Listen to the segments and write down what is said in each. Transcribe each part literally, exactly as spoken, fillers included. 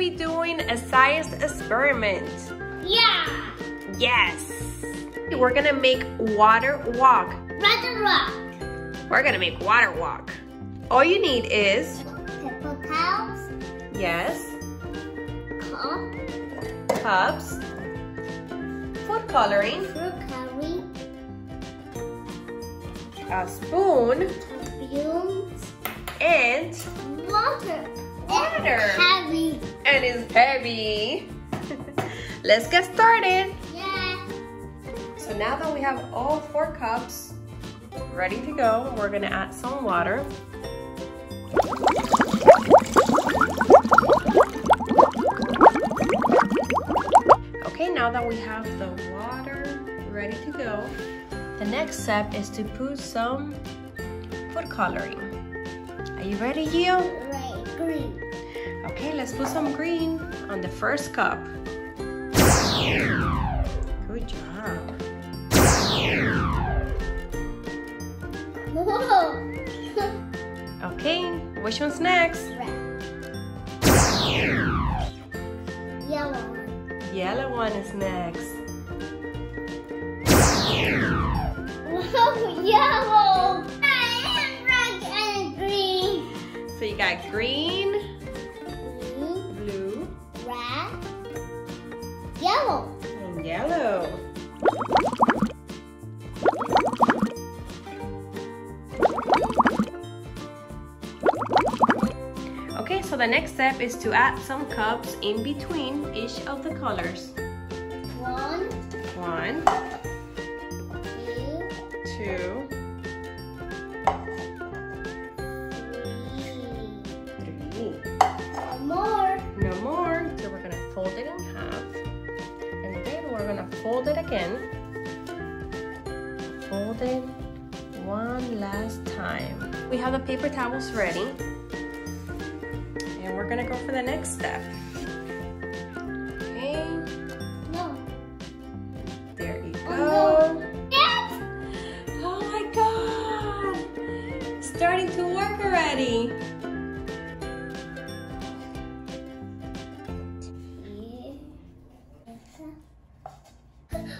be doing a science experiment. Yeah! Yes! We're gonna make water walk. Water walk. We're gonna make water walk. All you need is... paper towels. Yes. Cup. Cups. Food coloring. Food coloring. A spoon. Spoons. And... water. Water. It's heavy. And it's heavy. Let's get started. Yeah. So now that we have all four cups ready to go, we're gonna add some water. Okay, now that we have the water ready to go, the next step is to put some food coloring. Are you ready, Gio? Right, green. Okay, let's put some green on the first cup. Good job. Whoa. Okay, which one's next? Red. Yellow one. Yellow one is next. Whoa, yellow! I am red and green. So you got green, blue, blue, red, yellow, and yellow. Okay, so the next step is to add some cups in between each of the colors. One. One. Two. Two. Three. Three. No more. No more. So we're gonna fold it in half. And then we're gonna fold it again. Fold it one last time. We have the paper towels ready. We're gonna go for the next step. Okay. No. There you go. Yes! Oh my god! It's starting to work already.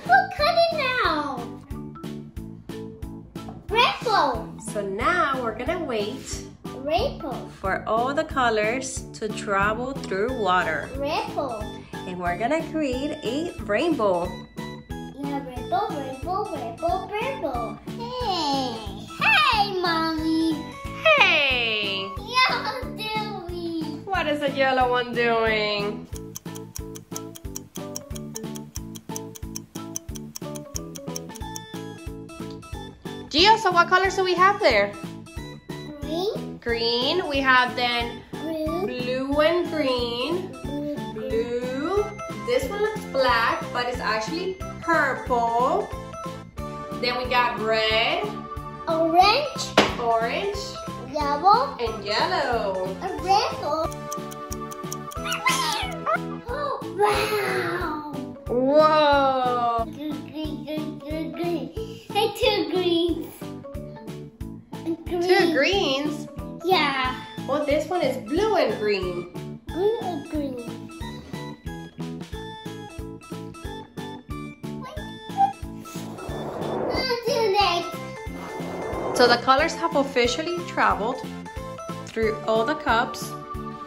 We'll cut it now. Rainbow. So now we're gonna wait. Rainbow. For all the colors to travel through water. Rainbow. And we're gonna create a rainbow. Yeah, rainbow, rainbow, rainbow, rainbow. Hey, hey, mommy. Hey. Yellow doing. What is the yellow one doing? Gio, so what colors do we have there? Green, we have then blue, blue and green, blue. blue, this one looks black, but it's actually purple. Then we got red, orange, orange, yellow, and yellow. A rainbow. Oh, wow. Whoa. Green, green, green, green, green. And two greens. Green. Two greens? Yeah. Well, this one is blue and green. Blue and green. So the colors have officially traveled through all the cups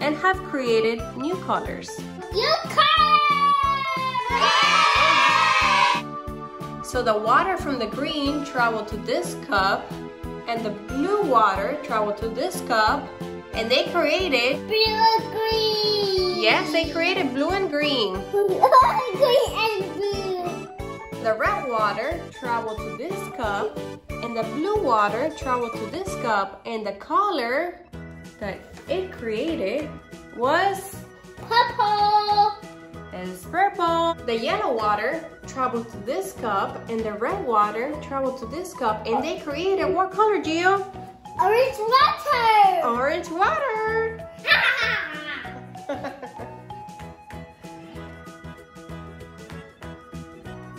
and have created new colors. New colors! So the water from the green traveled to this cup, and the blue water traveled to this cup, and they created blue and green. Yes, they created blue and green. Blue and green and blue. The red water traveled to this cup, and the blue water traveled to this cup, and the color that it created was purple. It's purple. The yellow water traveled to this cup, and the red water traveled to this cup, and they created what color, Gio? Orange water! Orange water!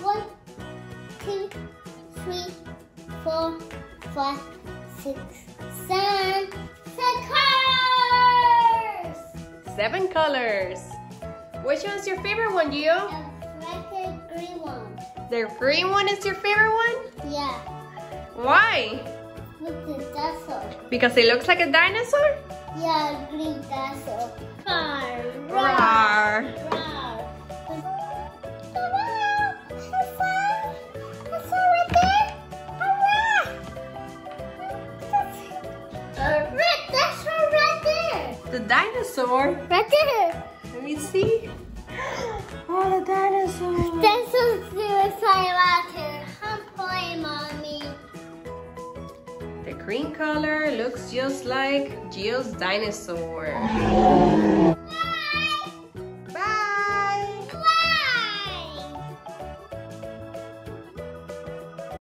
One, two, three, four, five, six, seven. Seven colors! Seven colors! Which one's your favorite one, Gio? The green one. The green one is your favorite one? Yeah. Why? With the dinosaur. Because it looks like a dinosaur? Yeah, green dinosaur. Rawr, rawr, rawr. Rawr. Hello, what's that right there? Hello. Red dinosaur right there. The dinosaur? Right there. Let me see. Oh, the dinosaur. Dinosaur's suicide water. I'm playing, mommy. The green color looks just like Gio's dinosaur.